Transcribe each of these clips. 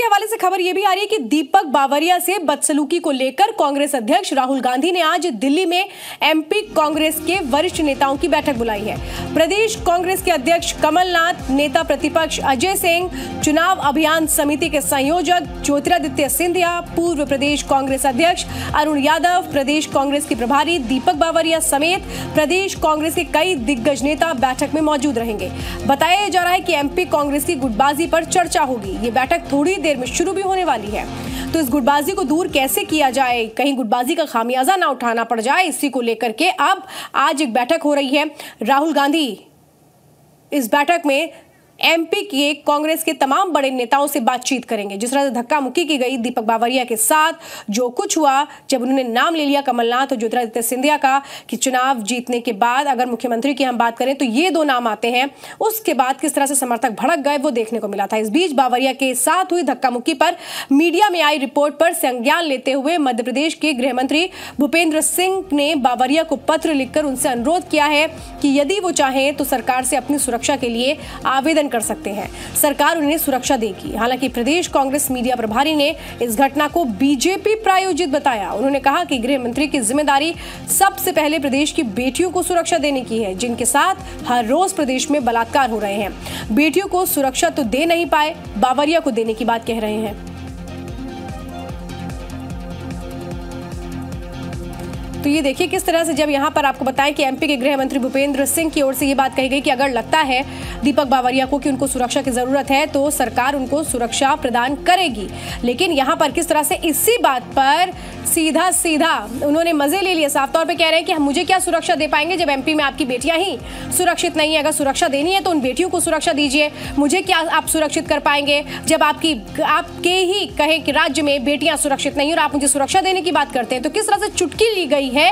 के हवाले से खबर यह भी आ रही है कि दीपक बावरिया से बदसलूकी को लेकर कांग्रेस अध्यक्ष राहुल गांधी ने आज दिल्ली में एमपी कांग्रेस के वरिष्ठ नेताओं की बैठक बुलाई है। प्रदेश कांग्रेस के अध्यक्ष कमलनाथ, नेता प्रतिपक्ष अजय सिंह, चुनाव अभियान समिति के संयोजक ज्योतिरादित्य सिंधिया, पूर्व प्रदेश कांग्रेस अध्यक्ष अरुण यादव, प्रदेश कांग्रेस के प्रभारी दीपक बावरिया समेत प्रदेश कांग्रेस के कई दिग्गज नेता बैठक में मौजूद रहेंगे। बताया जा रहा है कि एमपी कांग्रेस की गुटबाजी पर चर्चा होगी। ये बैठक थोड़ी देर में शुरू भी होने वाली है। तो इस गुटबाजी को दूर कैसे किया जाए, कहीं गुटबाजी का खामियाजा ना उठाना पड़ जाए, इसी को लेकर के अब आज एक बैठक हो रही है। राहुल गांधी इस बैठक में एमपी के कांग्रेस के तमाम बड़े नेताओं से बातचीत करेंगे। जिस तरह से धक्का मुक्की की गई दीपक बावरिया के साथ, जो कुछ हुआ जब उन्होंने नाम ले लिया कमलनाथ और ज्योतिरादित्य सिंधिया का कि चुनाव जीतने के बाद अगर मुख्यमंत्री की हम बात करें तो ये दो नाम आते हैं, उसके बाद किस तरह से समर्थक भड़क गए वो देखने को मिला था। इस बीच बावरिया के साथ हुई धक्का मुक्की पर मीडिया में आई रिपोर्ट पर संज्ञान लेते हुए मध्य प्रदेश के गृह मंत्री भूपेंद्र सिंह ने बावरिया को पत्र लिखकर उनसे अनुरोध किया है कि यदि वो चाहें तो सरकार से अपनी सुरक्षा के लिए आवेदन कर सकते हैं, सरकार उन्हें सुरक्षा देगी। हालांकि प्रदेश कांग्रेस मीडिया प्रभारी ने इस घटना को बीजेपी प्रायोजित बताया। उन्होंने कहा कि गृह मंत्री की जिम्मेदारी सबसे पहले प्रदेश की बेटियों को सुरक्षा देने की है, जिनके साथ हर रोज प्रदेश में बलात्कार हो रहे हैं। बेटियों को सुरक्षा तो दे नहीं पाए, बावरिया को देने की बात कह रहे हैं। तो ये देखिए किस तरह से, जब यहाँ पर आपको बताएं कि एमपी के गृह मंत्री भूपेंद्र सिंह की ओर से ये बात कही गई कि अगर लगता है दीपक बावरिया को कि उनको सुरक्षा की जरूरत है तो सरकार उनको सुरक्षा प्रदान करेगी। लेकिन यहाँ पर किस तरह से इसी बात पर सीधा सीधा उन्होंने मजे ले लिए। साफ तौर पर कह रहे हैं कि हम मुझे क्या सुरक्षा दे पाएंगे जब एमपी में आपकी बेटियां ही सुरक्षित नहीं है। अगर सुरक्षा देनी है तो उन बेटियों को सुरक्षा दीजिए, मुझे क्या आप सुरक्षित कर पाएंगे जब आपके ही कहे कि राज्य में बेटियां सुरक्षित नहीं और आप मुझे सुरक्षा देने की बात करते हैं। तो किस तरह से चुटकी ली गई है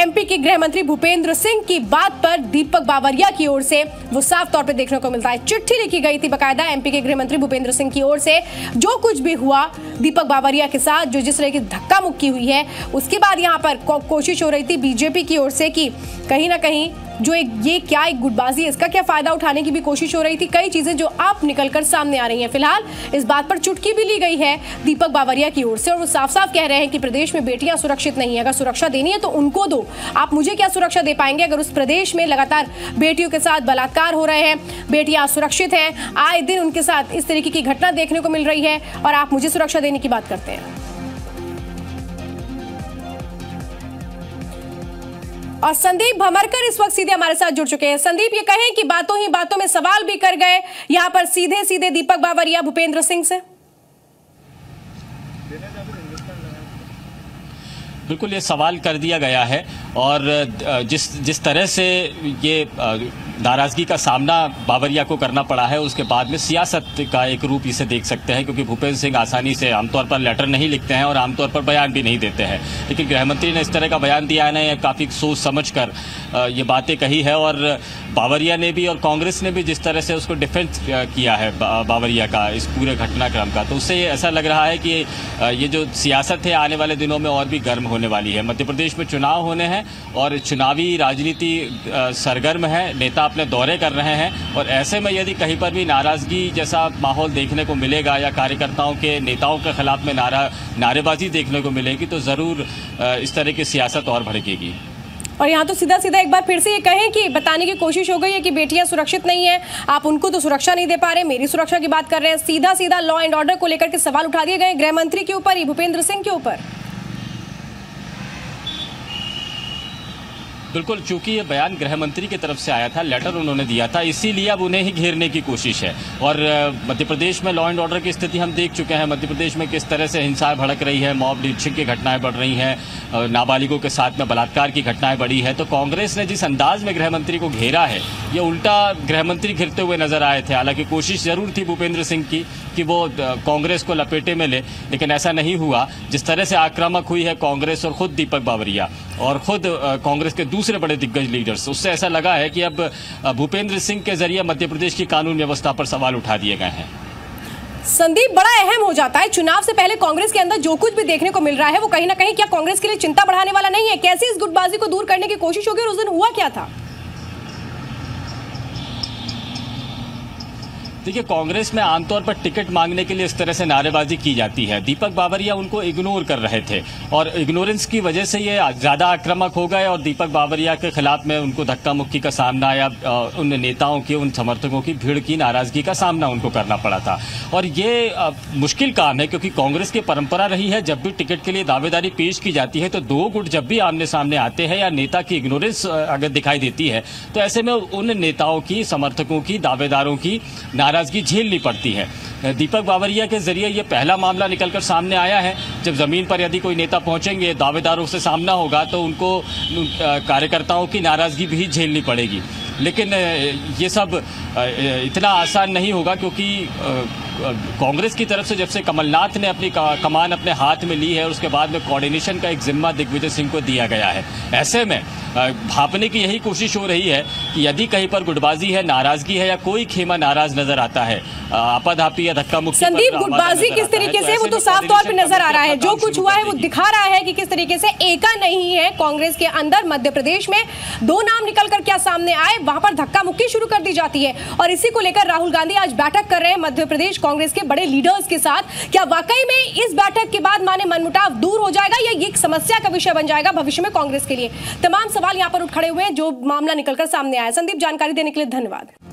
एमपी के गृह मंत्री भूपेंद्र सिंह की बात पर दीपक बावरिया की ओर से, वो साफ तौर पे देखने को मिलता है। चिट्ठी लिखी गई थी बकायदा एमपी के गृह मंत्री भूपेंद्र सिंह की ओर से। जो कुछ भी हुआ दीपक बावरिया के साथ, जो जिस तरह की धक्का मुक्की हुई है, उसके बाद यहाँ पर कोशिश हो रही थी बीजेपी की ओर से कि कहीं ना कहीं जो एक गुटबाजी है, इसका क्या फायदा उठाने की भी कोशिश हो रही थी। कई चीजें जो आप निकलकर सामने आ रही हैं। फिलहाल इस बात पर चुटकी भी ली गई है दीपक बावरिया की ओर से और वो साफ साफ कह रहे हैं कि प्रदेश में बेटियां सुरक्षित नहीं है, अगर सुरक्षा देनी है तो उनको दो, आप मुझे क्या सुरक्षा दे पाएंगे अगर उस प्रदेश में लगातार बेटियों के साथ बलात्कार हो रहे हैं, बेटियां असुरक्षित हैं, आए दिन उनके साथ इस तरीके की घटना देखने को मिल रही है और आप मुझे सुरक्षा देने की बात करते हैं। और संदीप भमरकर इस वक्त सीधे हमारे साथ जुड़ चुके हैं। संदीप, ये कहें कि बातों ही बातों में सवाल भी कर गए यहाँ पर सीधे सीधे दीपक बावरिया भूपेंद्र सिंह से। बिल्कुल ये सवाल कर दिया गया है और जिस तरह से ये नाराज़गी का सामना बावरिया को करना पड़ा है उसके बाद में सियासत का एक रूप इसे देख सकते हैं, क्योंकि भूपेंद्र सिंह आसानी से आमतौर पर लेटर नहीं लिखते हैं और आमतौर पर बयान भी नहीं देते हैं, लेकिन गृहमंत्री ने इस तरह का बयान दिया है। काफ़ी सोच समझ कर ये बातें कही है और बावरिया ने भी और कांग्रेस ने भी जिस तरह से उसको डिफेंस किया है बावरिया का इस पूरे घटनाक्रम का, तो उससे ऐसा लग रहा है कि ये जो सियासत है आने वाले दिनों में और भी गर्म होने वाली है। मध्य प्रदेश में चुनाव होने हैं और चुनावी राजनीति सरगर्म है, नेता अपने दौरे कर रहे हैं और ऐसे में यदि कहीं पर भी नाराज़गी जैसा माहौल देखने को मिलेगा या कार्यकर्ताओं के नेताओं के खिलाफ में नारेबाजी देखने को मिलेगी तो ज़रूर इस तरह की सियासत और भड़केगी। और यहाँ तो सीधा सीधा एक बार फिर से ये कहें कि बताने की कोशिश हो गई है कि बेटियां सुरक्षित नहीं है, आप उनको तो सुरक्षा नहीं दे पा रहे, मेरी सुरक्षा की बात कर रहे हैं। सीधा सीधा लॉ एंड ऑर्डर को लेकर के सवाल उठा दिए गए गृहमंत्री के ऊपर ही, भूपेंद्र सिंह के ऊपर। बिल्कुल, चूंकि ये बयान गृह मंत्री की तरफ से आया था, लेटर उन्होंने दिया था, इसीलिए अब उन्हें ही घेरने की कोशिश है। और मध्य प्रदेश में लॉ एंड ऑर्डर की स्थिति हम देख चुके हैं। मध्य प्रदेश में किस तरह से हिंसा भड़क रही है, मॉब लिंचिंग की घटनाएं बढ़ रही हैं, नाबालिगों के साथ में बलात्कार की घटनाएं बढ़ी है। तो कांग्रेस ने जिस अंदाज में गृह मंत्री को घेरा है, ये उल्टा गृह मंत्री घिरते हुए नजर आए थे। हालांकि कोशिश जरूर थी भूपेंद्र सिंह की कि वो कांग्रेस को लपेटे में ले, लेकिन ऐसा नहीं हुआ। जिस तरह से आक्रामक हुई है कांग्रेस और खुद दीपक बावरिया और खुद कांग्रेस के दूसरे बड़े दिग्गज लीडर्स, उससे ऐसा लगा है कि अब भूपेंद्र सिंह के जरिए मध्य प्रदेश की कानून व्यवस्था पर सवाल उठा दिए गए हैं। संदीप, बड़ा अहम हो जाता है चुनाव से पहले कांग्रेस के अंदर जो कुछ भी देखने को मिल रहा है वो कहीं ना कहीं क्या कांग्रेस के लिए चिंता बढ़ाने वाला नहीं है? कैसे इस गुटबाजी को दूर करने की कोशिश होगी और उस दिन हुआ क्या था? देखिए, कांग्रेस में आमतौर पर टिकट मांगने के लिए इस तरह से नारेबाजी की जाती है। दीपक बावरिया उनको इग्नोर कर रहे थे और इग्नोरेंस की वजह से ये ज़्यादा आक्रामक हो गए और दीपक बावरिया के खिलाफ में उनको धक्का मुक्की का सामना या उन नेताओं की, उन समर्थकों की भीड़ की नाराज़गी का सामना उनको करना पड़ा था। और ये मुश्किल काम है क्योंकि कांग्रेस की परंपरा रही है, जब भी टिकट के लिए दावेदारी पेश की जाती है तो दो गुट जब भी आमने सामने आते हैं या नेता की इग्नोरेंस अगर दिखाई देती है तो ऐसे में उन नेताओं की, समर्थकों की, दावेदारों की नाराजगी झेलनी पड़ती है। दीपक बावरिया के जरिए ये पहला मामला निकलकर सामने आया है। जब ज़मीन पर यदि कोई नेता पहुंचेंगे, दावेदारों से सामना होगा तो उनको कार्यकर्ताओं की नाराज़गी भी झेलनी पड़ेगी। लेकिन ये सब इतना आसान नहीं होगा क्योंकि कांग्रेस की तरफ से जब से कमलनाथ ने अपनी कमान अपने हाथ में ली है उसके बाद में कोऑर्डिनेशन का एक जिम्मा दिग्विजय सिंह को दिया गया है। ऐसे में भापने की यही कोशिश हो रही है कि यदि कहीं पर गुटबाजी है, नाराजगी है या कोई खेमा नाराज नजर आता है, आपाधापी या धक्का मुक्की, संदीप गुटबाजी किस तरीके से वो तो साफ तौर पर नजर आ रहा है। जो कुछ हुआ है वो दिखा रहा है कि किस तरीके से एका नहीं है कांग्रेस के अंदर। मध्य प्रदेश में दो नाम निकल कर क्या सामने आए, वहां पर धक्का मुक्की शुरू कर दी जाती है और इसी को लेकर राहुल गांधी आज बैठक कर रहे हैं मध्य प्रदेश कांग्रेस के बड़े लीडर्स के साथ। क्या वाकई में इस बैठक के बाद माने मनमुटाव दूर हो जाएगा या ये एक समस्या का विषय बन जाएगा भविष्य में कांग्रेस के लिए? तमाम सवाल यहाँ पर उठ खड़े हुए हैं जो मामला निकलकर सामने आया। संदीप, जानकारी देने के लिए धन्यवाद।